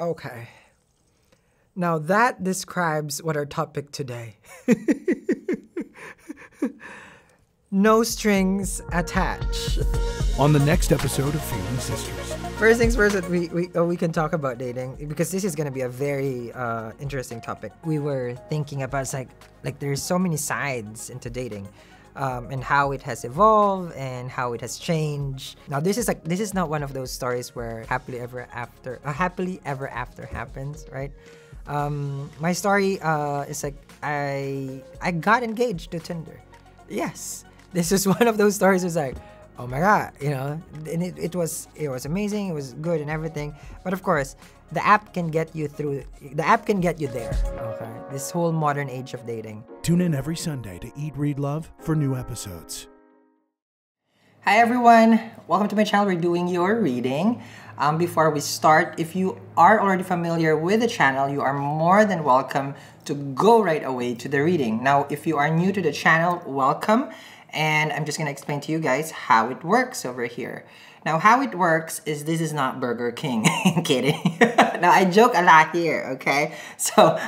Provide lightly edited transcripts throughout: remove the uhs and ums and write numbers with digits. Okay. Now that describes what our topic today. No strings attached. On the next episode of Feeling Sisters. First things first, we can talk about dating, because this is going to be a very interesting topic. We were thinking about like there's so many sides into dating, and how it has evolved and how it has changed. Now this is not one of those stories where happily ever after happens, right? My story is like I got engaged to Tinder. Yes, this is one of those stories. It's like, oh my God, you know, and it was amazing. It was good and everything. But of course, the app can get you through. The app can get you there. Okay, this whole modern age of dating. Tune in every Sunday to Eat, Read, Love for new episodes. Hi everyone, welcome to my channel. We're doing your reading. Before we start, if you are already familiar with the channel, you are more than welcome to go right away to the reading. Now, if you are new to the channel, welcome. And I'm just gonna explain to you guys how it works over here. Now, how it works is this is not Burger King. Kidding. Now, I joke a lot here, okay? So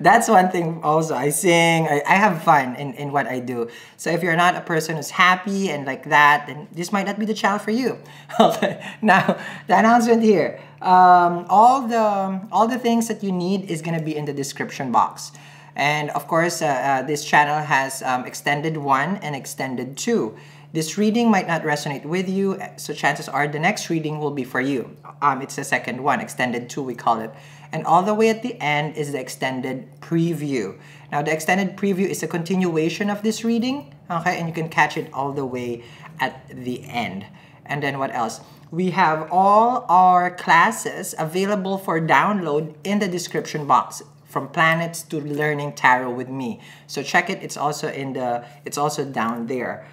that's one thing also. I sing, I have fun in what I do. So if you're not a person who's happy and like that, then this might not be the channel for you. Okay. Now, the announcement here. All the things that you need is gonna be in the description box. And of course, this channel has Extended 1 and Extended 2. This reading might not resonate with you, so chances are the next reading will be for you. It's the second one, Extended 2 we call it. And all the way at the end is the Extended Preview. Now, the Extended Preview is a continuation of this reading, okay? And you can catch it all the way at the end. And then what else? We have all our classes available for download in the description box. From planets to learning tarot with me, so check it. It's also down there.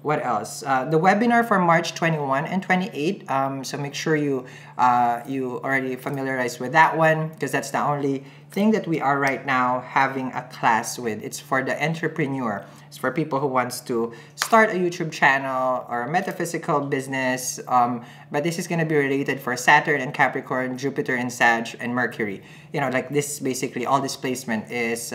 What else? The webinar for March 21 and 28. So make sure you already familiarized with that one, because that's the only thing that we are right now having a class with. It's for the entrepreneur. It's for people who wants to start a YouTube channel or a metaphysical business. But this is going to be related for Saturn and Capricorn, Jupiter and Sag and Mercury. You know, like this basically all this placement is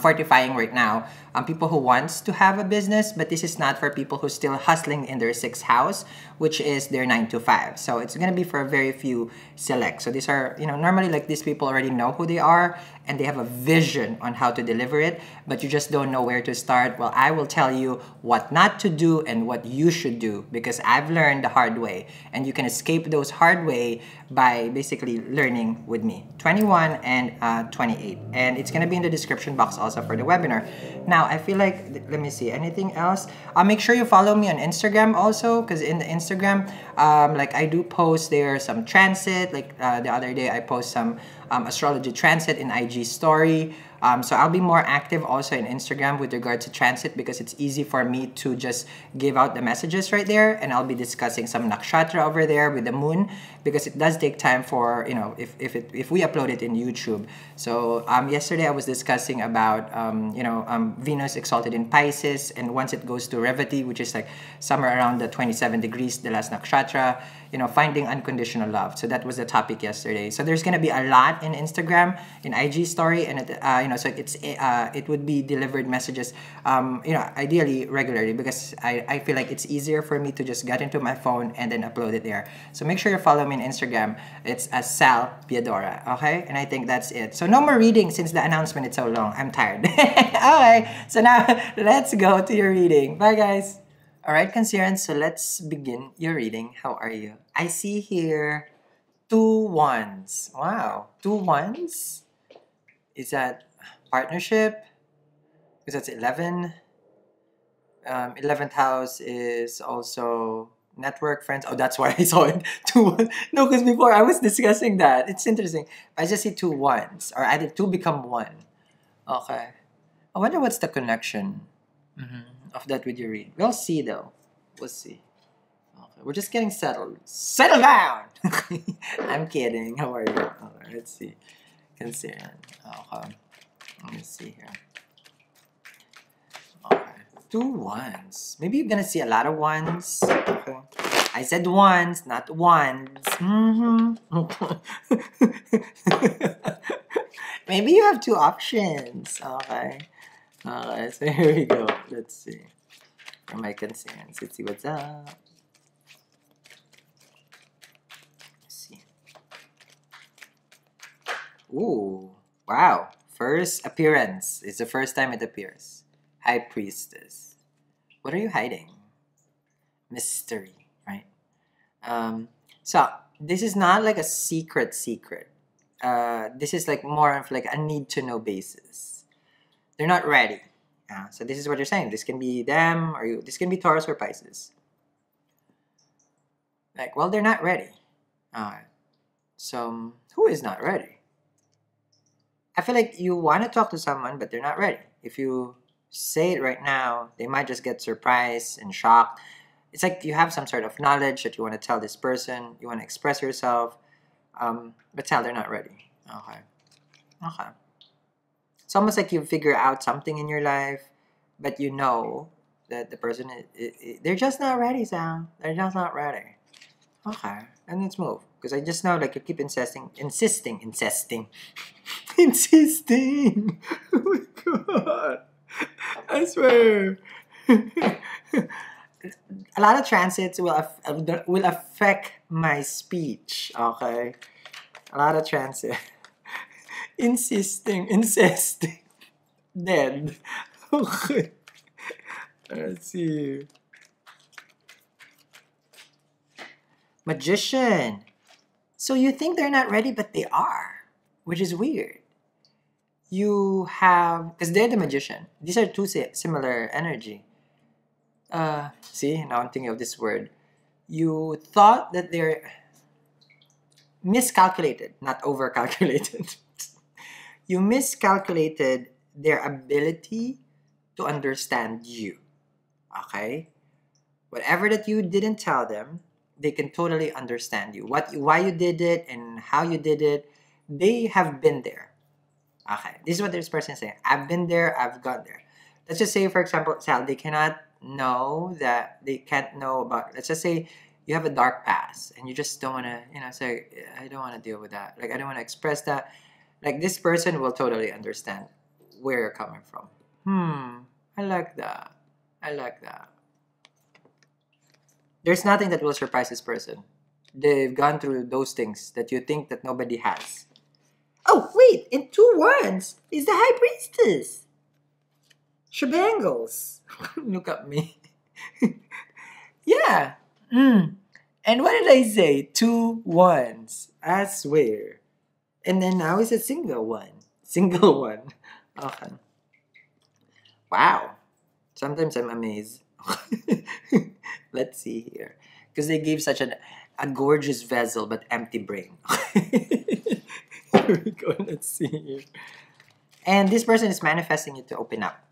fortifying right now. People who wants to have a business, but this is not for people who's still hustling in their sixth house, which is their 9 to 5. So it's going to be for very few select. So these are, you know, normally like these people already know who they are and they have a vision on how to deliver it, but you just don't know where to start. Well, I will tell you what not to do and what you should do, because I've learned the hard way, and you can escape those hard way by basically learning with me. 21 and 28, and it's going to be in the description box also for the webinar. Now, I feel like, let me see, anything else? Make sure you follow me on Instagram also, because in the Instagram, like I do post there some transit, like the other day I post some astrology transit in IG story. So I'll be more active also in Instagram with regard to transit, because it's easy for me to just give out the messages right there, and I'll be discussing some nakshatra over there with the moon, because it does take time for, you know, if we upload it in YouTube. So yesterday I was discussing about you know, Venus exalted in Pisces, and once it goes to Revati, which is like somewhere around the 27 degrees, the last nakshatra, you know, finding unconditional love. So that was the topic yesterday. So there's gonna be a lot in Instagram, in IG story, and you know, so it would be delivered messages, you know, ideally regularly, because I feel like it's easier for me to just get into my phone and then upload it there. So make sure you follow me on Instagram. It's Sal Piedora, okay? And I think that's it. So no more reading since the announcement. It's so long. I'm tired. Okay, so now let's go to your reading. Bye, guys. All right, Cancerians, so let's begin your reading. How are you? I see here 2 wands. Wow, 2 wands? Is that partnership? Because that's 11. 11th house is also network, friends. Oh, that's why I saw it. 2 1. No, because before I was discussing that. It's interesting. I just see 2 wands, or either 2 become 1. Okay. I wonder what's the connection of that with your read. We'll see though. We'll see. Okay. We're just getting settled. Settle down! I'm kidding. How are you? Okay, let's see. Consider. Okay. Let me see here. Okay. 2 wands. Maybe you're gonna see a lot of wands. Okay. I said ones, not wands. Maybe you have two options. Okay. Alright, so here we go. Let's see. For my concerns. Let's see what's up. Let's see. Ooh. Wow. First appearance. It's the first time it appears. High Priestess. What are you hiding? Mystery, right? So this is not like a secret. This is like more of like a need to know basis. They're not ready. So this is what you're saying. This can be them or you. This can be Taurus or Pisces. Like, well, they're not ready. So who is not ready? I feel like you want to talk to someone, but they're not ready. If you say it right now, they might just get surprised and shocked. It's like you have some sort of knowledge that you want to tell this person. You want to express yourself. But they're not ready. Okay. Okay. It's almost like you figure out something in your life, but you know that the person is they're just not ready, Sam. They're just not ready. Okay. And let's move. Because I just know, like, you keep insisting. Oh my God. I swear. A lot of transits will affect my speech, okay? A lot of transits. Insisting. Dead. Okay. Let's see. Magician. So you think they're not ready, but they are, which is weird. You have... Because they're the Magician. These are two similar energy. See, now I'm thinking of this word. You thought that they're miscalculated, not overcalculated. You miscalculated their ability to understand you. Okay? Whatever that you didn't tell them, they can totally understand you. Why you did it and how you did it, they have been there. Okay? This is what this person is saying. I've been there, I've gone there. Let's just say, for example, Sal, they can't know about, let's just say you have a dark past and you just don't want to, you know, say, I don't want to deal with that. Like, I don't want to express that. Like, this person will totally understand where you're coming from. I like that. I like that. There's nothing that will surprise this person. They've gone through those things that you think that nobody has. Oh, wait, in 2 words is the High Priestess. Shebangles. Look at me. Yeah. And what did I say? 2 wands. I swear. And then now it's a single one. Single one. Okay. Wow. Sometimes I'm amazed. Let's see here. Because they gave such a gorgeous vessel but empty brain. Here we go. Let's see here. And this person is manifesting it to open up.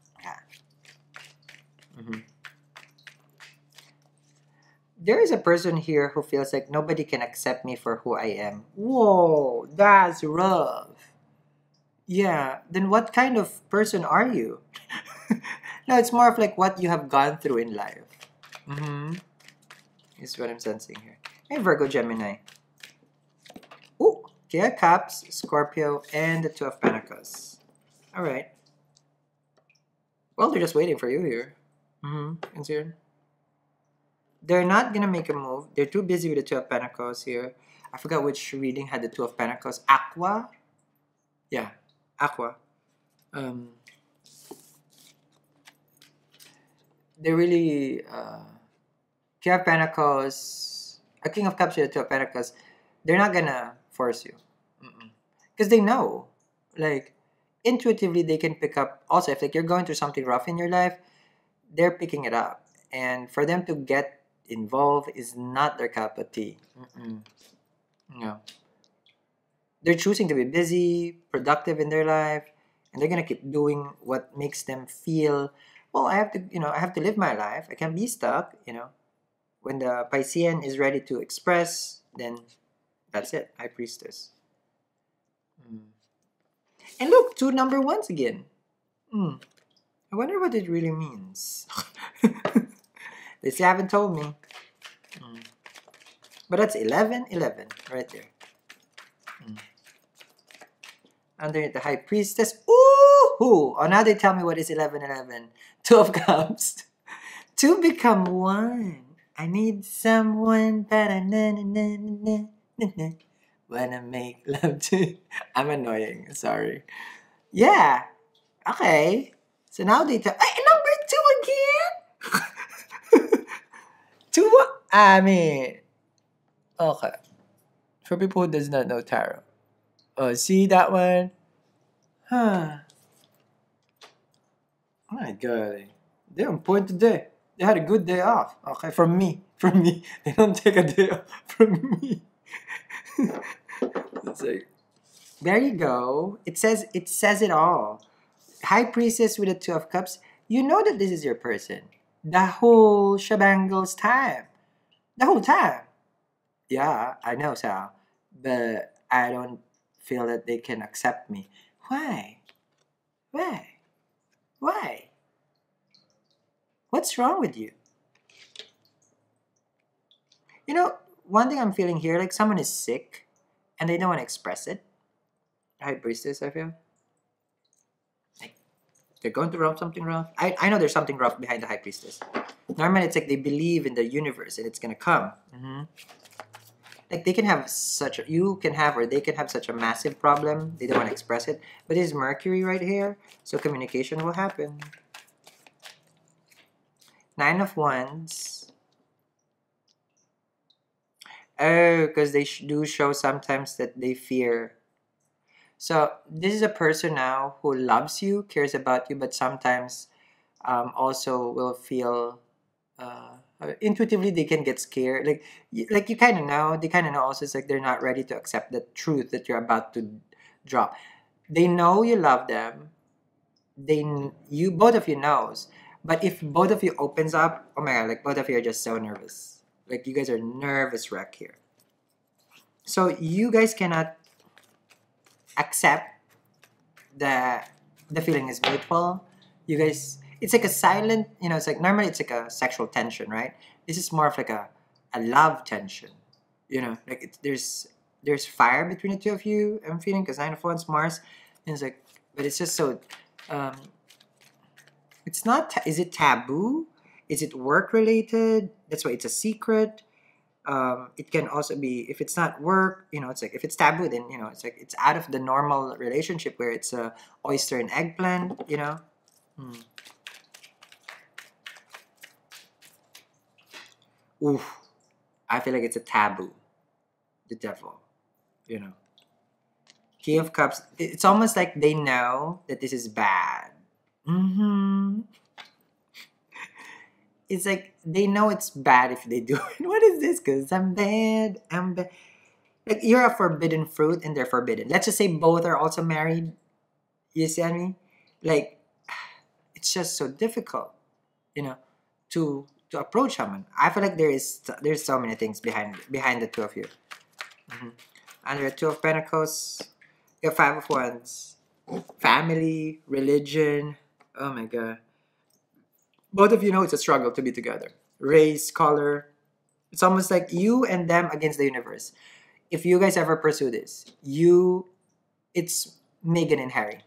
There is a person here who feels like nobody can accept me for who I am. Whoa, that's rough. Yeah, then what kind of person are you? No, it's more of like what you have gone through in life. Is what I'm sensing here. Hey, Virgo, Gemini. Ooh, King of Cups, Scorpio, and the 2 of Pentacles. All right. Well, they're just waiting for you here. They're not gonna make a move. They're too busy with the 2 of Pentacles here. I forgot which reading had the 2 of Pentacles. Aqua? Yeah, Aqua. They're really... King of Pentacles... A King of Cups with the 2 of Pentacles. They're not gonna force you. Because they know. Like, intuitively, they can pick up... Also, if like, you're going through something rough in your life, they're picking it up. And for them to get involved is not their cup of tea. No. They're choosing to be busy, productive in their life, and they're gonna keep doing what makes them feel, well, I have to, you know, I have to live my life. I can't be stuck, you know. When the Piscean is ready to express, then that's it. High Priestess. And look, 2 number 1s again. I wonder what it really means. They still haven't told me. But that's 11, 11 right there. Under the High Priestess. Ooh! Oh, now they tell me what is 11, 11. Two of Cups. Two become one. I need someone better. Na, na, na, na, na, na. Wanna make love to. I'm annoying. Sorry. Yeah. Okay. So now they tell. Hey, number two again. Two. I mean. Okay. For people who does not know tarot. Oh, see that one? Huh. My God. They're on point today. They had a good day off. Okay, from me. From me. They don't take a day off from me. It's like, there you go. It says it all. High Priestess with the Two of Cups. You know that this is your person. The whole shebangles time. The whole time. Yeah, I know, Sal. But I don't feel that they can accept me. Why? Why? Why? What's wrong with you? You know, one thing I'm feeling here, like someone is sick and they don't want to express it. High Priestess, I feel. Like, they're going to rub something rough. I know there's something rough behind the High Priestess. Normally it's like they believe in the universe and it's going to come. Mm-hmm. Like they can have such a, you can have or they can have such a massive problem. They don't want to express it. But there's Mercury right here. So communication will happen. Nine of Wands. Oh, because they do show sometimes that they fear. So this is a person now who loves you, cares about you, but sometimes also will feel... intuitively they can get scared, like you kind of know, they kind of know also. It's like they're not ready to accept the truth that you're about to drop. They know you love them, you both of you knows, but if both of you opens up, oh my God, like both of you are just so nervous. Like you guys are nervous wreck here, so you guys cannot accept that the feeling is mutual. You guys, it's like a silent, you know, it's like normally it's like a sexual tension, right? This is more of like a love tension, you know, like it's, there's fire between the two of you, I'm feeling, because Nine of Wands, Mars, and it's like, but it's just so, it's not, is it taboo? Is it work related? That's why it's a secret. It can also be, if it's not work, you know, it's like, if it's taboo, then, you know, it's like, it's out of the normal relationship where it's a oyster and eggplant, you know? Hmm. Oof, I feel like it's a taboo. The devil, you know. King of Cups, it's almost like they know that this is bad. Mm-hmm. It's like they know it's bad if they do it. What is this? Because I'm bad. Like you're a forbidden fruit and they're forbidden. Let's just say both are also married. You see what I mean? Like, it's just so difficult, you know, to approach someone. I feel like there's so many things behind the two of you. Mm-hmm. Under the Two of Pentacles, you have Five of Wands, family, religion. Oh my God. Both of you know it's a struggle to be together. Race, color. It's almost like you and them against the universe. If you guys ever pursue this, it's Meghan and Harry.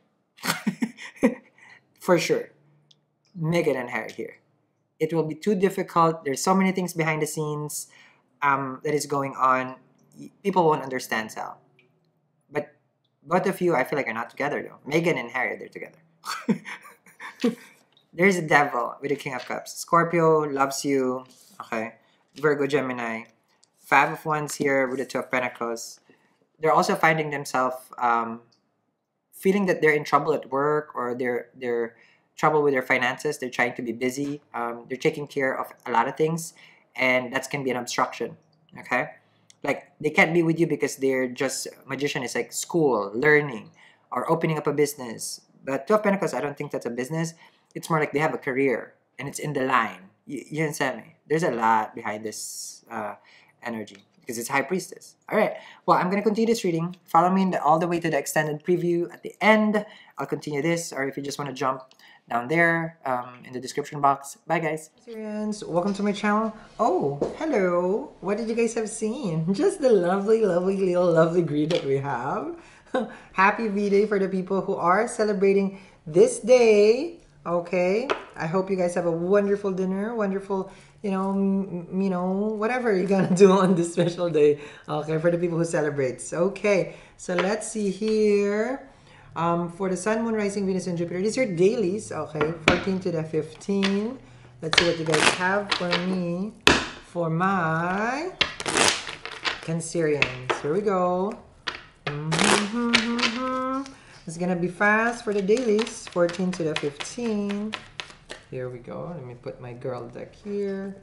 For sure. Meghan and Harry here. It will be too difficult. There's so many things behind the scenes that is going on. People won't understand, Sal. But both of you, I feel like, are not together, though. Meghan and Harry, they're together. There's a devil with the King of Cups. Scorpio loves you. Okay. Virgo, Gemini. Five of Wands here with the Two of Pentacles. They're also finding themselves feeling that they're in trouble at work, or they're trouble with their finances. They're trying to be busy. They're taking care of a lot of things, and that can be an obstruction. Okay, like they can't be with you because they're just Magician is like school, learning, or opening up a business. But Two of Pentacles, I don't think that's a business. It's more like they have a career and it's in the line. You understand me? There's a lot behind this energy because it's High Priestess. All right. Well, I'm gonna continue this reading. Follow me all the way to the extended preview at the end. I'll continue this, or if you just want to jump down there in the description box. Bye guys. Welcome to my channel. Oh, hello. What did you guys have seen? Just the lovely, lovely, little lovely green that we have. Happy V-Day for the people who are celebrating this day. Okay, I hope you guys have a wonderful dinner, wonderful, whatever you're gonna do on this special day. Okay, for the people who celebrate. Okay, so let's see here. For the Sun, Moon, Rising, Venus, and Jupiter, these are dailies. Okay, 14 to the 15. Let's see what you guys have for me for my Cancerians. Here we go. It's gonna be fast for the dailies, 14 to the 15. Here we go. Let me put my girl deck here.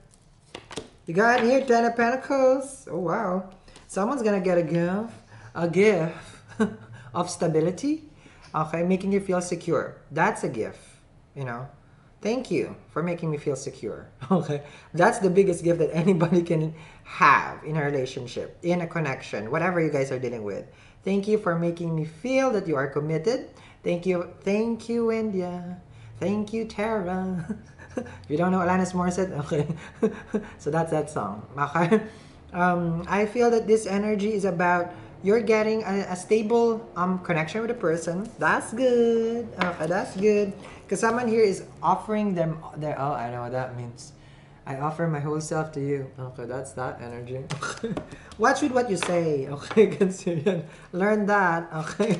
You got here 10 of Pentacles. Oh wow! Someone's gonna get a gift of stability. Okay, making you feel secure. That's a gift. You know, thank you for making me feel secure. Okay, that's the biggest gift that anybody can have in a relationship, in a connection, whatever you guys are dealing with. Thank you for making me feel that you are committed. Thank you, India. Thank you, Tara. If you don't know Alanis Morissette, okay. So that's that song. Okay. I feel that this energy is about you're getting a stable connection with a person. That's good. Okay, that's good. Because someone here is offering them their, oh, I know what that means. I offer my whole self to you. Okay, that's that energy. Watch with what you say. Okay, Cancerian. Learn that. Okay.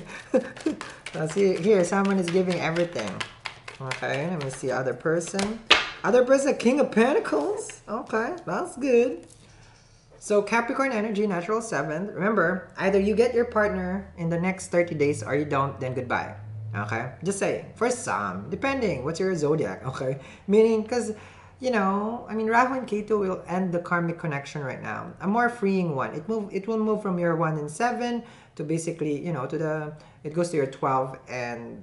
Let's see. Here, someone is giving everything. Okay, let me see. Other person. Other person, King of Pentacles. Okay, that's good. So Capricorn energy, natural 7th. Remember, either you get your partner in the next 30 days or you don't, then goodbye. Okay? Just saying. For some. Depending. What's your zodiac? Okay? Meaning, because... you know, I mean, Rahu and Ketu will end the karmic connection right now. A more freeing one. It will move from your 1 and 7 to basically, you know, to the it goes to your 12 and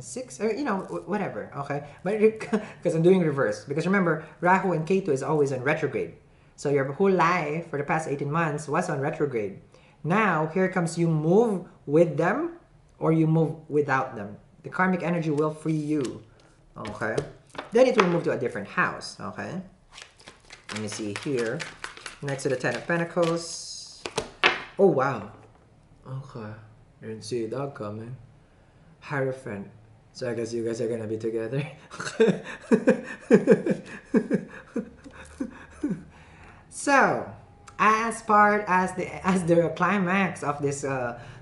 6 or you know whatever. Okay, but because I'm doing reverse. Because remember, Rahu and Ketu is always on retrograde. So your whole life for the past 18 months was on retrograde. Now here comes you move with them or you move without them. The karmic energy will free you. Okay. Then it will move to a different house, okay? Let me see here. Next to the 10 of Pentacles. Oh, wow. Okay. Didn't see that coming. Hierophant. So I guess you guys are gonna be together. So, as part as the climax of this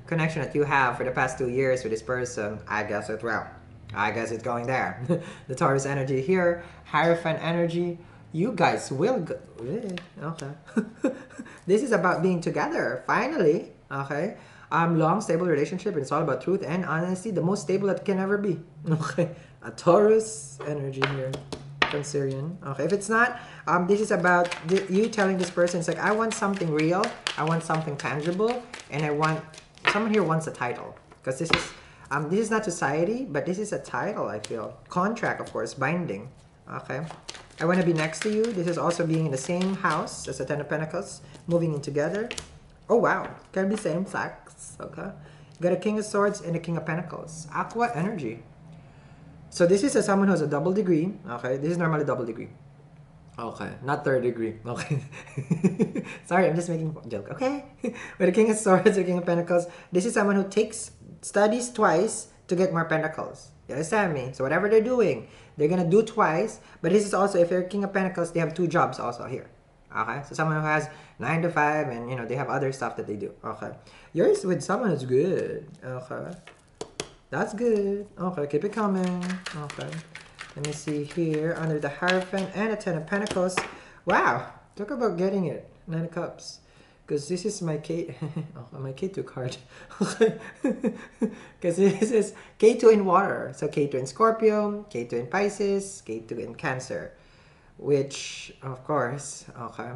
connection that you have for the past 2 years with this person, I guess it will. I guess it's going there. The Taurus energy here, Hierophant energy. You guys will go. Okay. This is about being together, finally. Okay. Long, stable relationship. And it's all about truth and honesty. The most stable that can ever be. Okay. A Taurus energy here. Cancerian. Okay. If it's not, this is about you telling this person, it's like, I want something real. I want something tangible. And I want, someone here wants a title. Because this is not society, but this is a title, I feel. Contract, of course, binding. Okay. I want to be next to you. This is also being in the same house as the 10 of Pentacles, moving in together. Oh, wow. Can be same sex. Okay. Got a King of Swords and a King of Pentacles. Aqua energy. So this is someone who has a double degree. Okay. This is normally double degree. Okay. Not third degree. Okay. Sorry, I'm just making a joke. Okay. With a King of Swords or King of Pentacles, this is someone who takes... studies twice to get more pentacles. You understand me? So whatever they're doing, they're gonna do twice. But this is also, if you're King of Pentacles, they have 2 jobs also here. Okay? So someone who has 9 to 5 and, you know, they have other stuff that they do. Okay. Yours with someone is good. Okay. That's good. Okay. Keep it coming. Okay. Let me see here. Under the Hierophant and a 10 of Pentacles. Wow. Talk about getting it. 9 of Cups. Because this is my K2 card. Because this is K2 in water. So K2 in Scorpio, K2 in Pisces, K2 in Cancer. Which, of course, okay.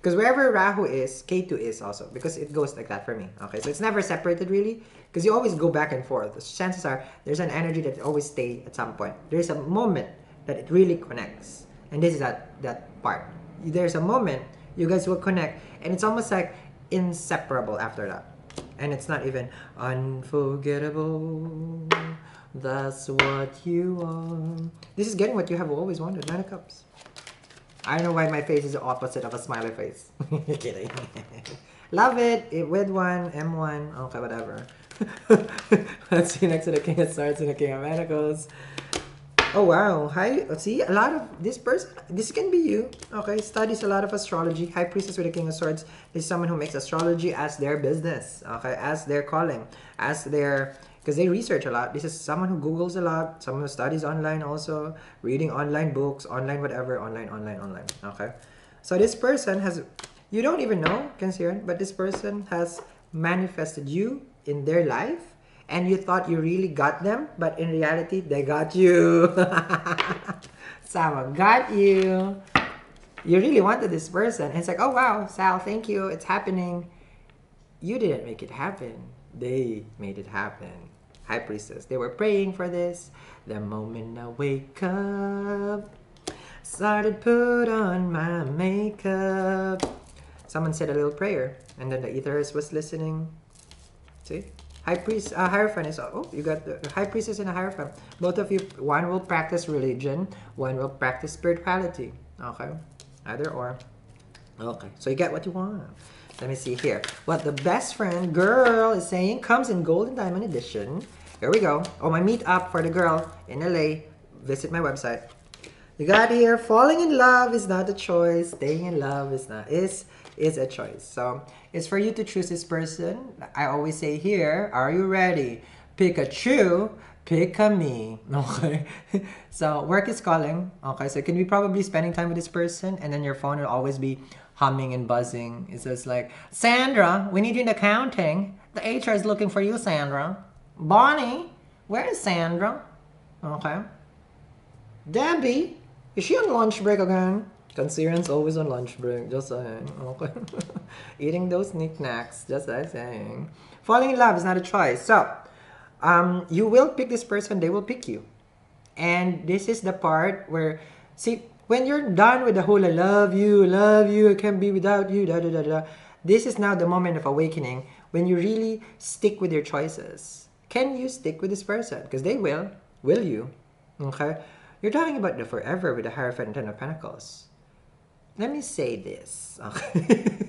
Because wherever Rahu is, K2 is also. Because it goes like that for me. Okay, so it's never separated really. Because you always go back and forth. The chances are there's an energy that always stays at some point. There's a moment that it really connects. And this is that part. There's a moment you guys will connect, and it's almost like inseparable after that. and it's not even unforgettable. That's what you are. This is getting what you have always wanted. Nine of Cups. I don't know why my face is the opposite of a smiley face. Kidding. Love it. It with one, M1. Okay, whatever. Let's see next to the King of Swords and the King of Pentacles. Oh wow. Hi. See, a lot of this person, this can be you. Okay, studies a lot of astrology. High Priestess with the King of Swords is someone who makes astrology as their business. Okay, as their calling, as their... because they research a lot. This is someone who Googles a lot, someone who studies online also, reading online books, online whatever, online. Okay. So this person has, you don't even know, Cancerian, but this person has manifested you in their life and you thought you really got them, but in reality, they got you. Someone got you. You really wanted this person. And it's like, oh wow, Sal, thank you, it's happening. You didn't make it happen. They made it happen. High Priestess, they were praying for this. The moment I wake up, started put on my makeup. Someone said a little prayer, and then the ethers was listening. See, High Priest, Hierophant is oh, you got the High Priestess and a Hierophant. Both of you, one will practice religion, one will practice spirituality. Okay, either or. Okay, so you get what you want. Let me see here. What the best friend girl is saying comes in gold and diamond edition. Here we go. Oh, my meetup for the girl in LA. Visit my website. You got here. Falling in love is not a choice. Staying in love is not is a choice. So it's for you to choose this person. I always say here, are you ready? Pick a chew. Pick a me. Okay. So work is calling. Okay. So you can be probably spending time with this person, and then your phone will always be humming and buzzing. It's just like, Sandra, we need you in accounting. The HR is looking for you, Sandra. Bonnie, where is Sandra? Okay. Debbie, is she on lunch break again? Cancerian's always on lunch break, just saying. Okay. Eating those knickknacks, just saying. Falling in love is not a choice. So, you will pick this person, they will pick you. And this is the part where, see, when you're done with the whole I love you, I can't be without you, da da da da. This is now the moment of awakening when you really stick with your choices. Can you stick with this person? Because they will you? Okay? You're talking about the forever with the Hierophant and Ten of Pentacles. Let me say this. Okay.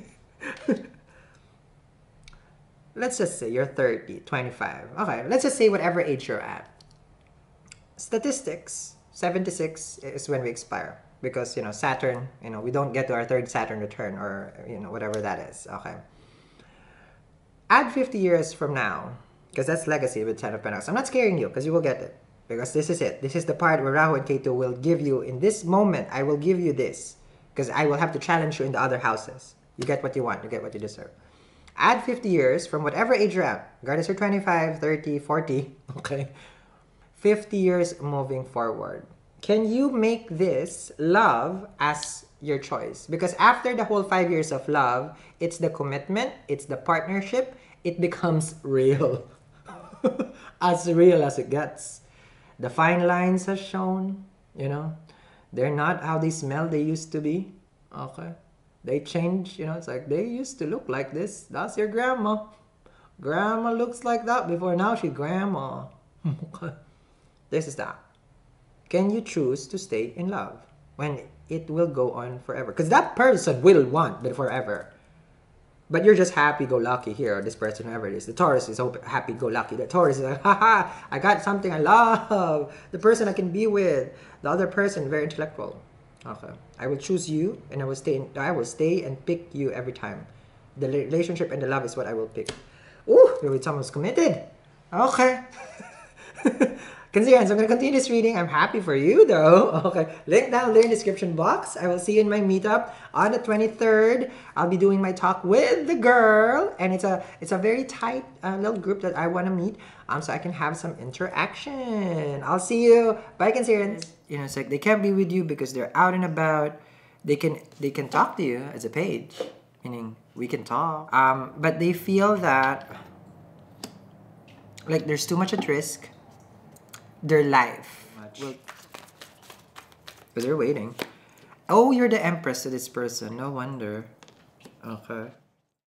Let's just say you're 30, 25. Okay, let's just say whatever age you're at. Statistics. 76 is when we expire because, you know, Saturn, you know, we don't get to our third Saturn return or, you know, whatever that is. Okay. Add 50 years from now, because that's legacy with Ten of Pentacles. I'm not scaring you because you will get it, because this is it. This is the part where Rahu and Ketu will give you in this moment. I will give you this because I will have to challenge you in the other houses. You get what you want. You get what you deserve. Add 50 years from whatever age you're at, regardless you're 25, 30, 40. Okay. 50 years moving forward. Can you make this love as your choice? Because after the whole 5 years of love, it's the commitment, it's the partnership, it becomes real. As real as it gets. The fine lines are shown, you know. They're not how they smell they used to be. Okay. They change, you know, it's like they used to look like this. That's your grandma. Grandma looks like that before, now she's grandma. Okay. This is that. Can you choose to stay in love when it will go on forever? Because that person will want the forever. But you're just happy-go-lucky here, or this person, whoever it is. The Taurus is happy-go-lucky. The Taurus is like, haha, I got something I love. The person I can be with. The other person, very intellectual. Okay. I will choose you, and I will stay and pick you every time. The relationship and the love is what I will pick. Ooh, you're with someone who's committed. Okay. Cancerians, I'm going to continue this reading. I'm happy for you though. Okay, link down there in the description box. I will see you in my meetup on the 23rd. I'll be doing my talk with the girl, and it's a very tight little group that I want to meet, so I can have some interaction. I'll see you. Bye, Cancerians. You know, it's like they can't be with you because they're out and about. They can talk to you as a page, meaning we can talk. But they feel that like there's too much at risk. Their life. Well, but they're waiting. Oh, you're the Empress to this person. No wonder. Okay.